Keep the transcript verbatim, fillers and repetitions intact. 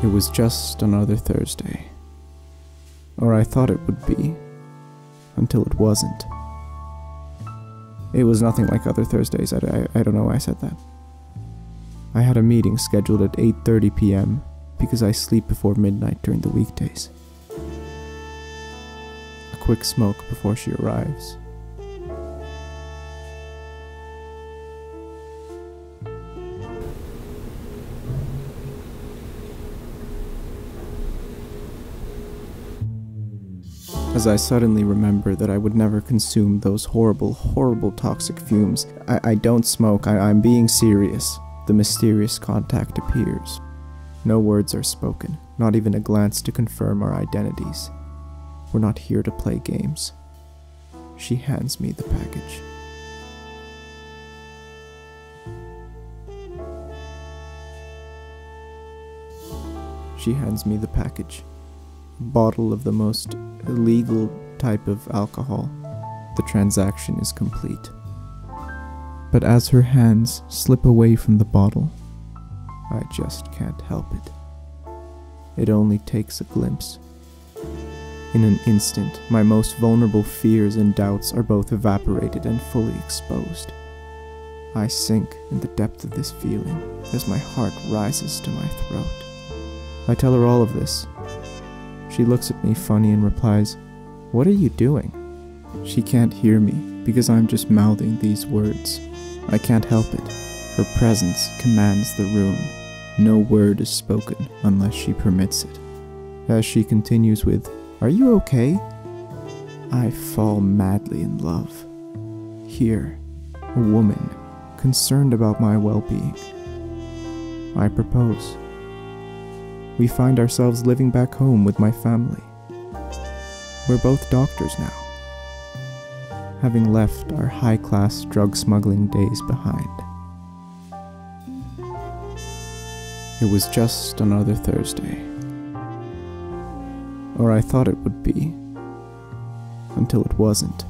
It was just another Thursday. Or I thought it would be, until it wasn't. It was nothing like other Thursdays. I, I, I don't know why I said that. I had a meeting scheduled at eight thirty p m because I sleep before midnight during the weekdays. A quick smoke before she arrives. As I suddenly remember that I would never consume those horrible, horrible toxic fumes. I, I don't smoke, I, I'm being serious. The mysterious contact appears. No words are spoken, not even a glance to confirm our identities. We're not here to play games. She hands me the package. She hands me the package. A bottle of the most illegal type of alcohol. The transaction is complete. But as her hands slip away from the bottle, I just can't help it. It only takes a glimpse. In an instant, my most vulnerable fears and doubts are both evaporated and fully exposed. I sink in the depth of this feeling as my heart rises to my throat. I tell her all of this. She looks at me funny and replies, "What are you doing?" She can't hear me because I'm just mouthing these words. I can't help it. Her presence commands the room. No word is spoken unless she permits it. As she continues with, "Are you okay?" I fall madly in love. Here, a woman, concerned about my well-being. I propose. We find ourselves living back home with my family. We're both doctors now, having left our high-class drug smuggling days behind. It was just another Thursday. Or I thought it would be, until it wasn't.